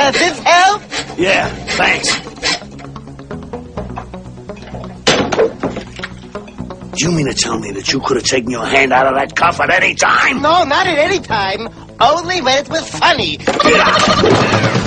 Does this help? Yeah, thanks. You mean to tell me that you could have taken your hand out of that cuff at any time? No, not at any time. Only when it was funny.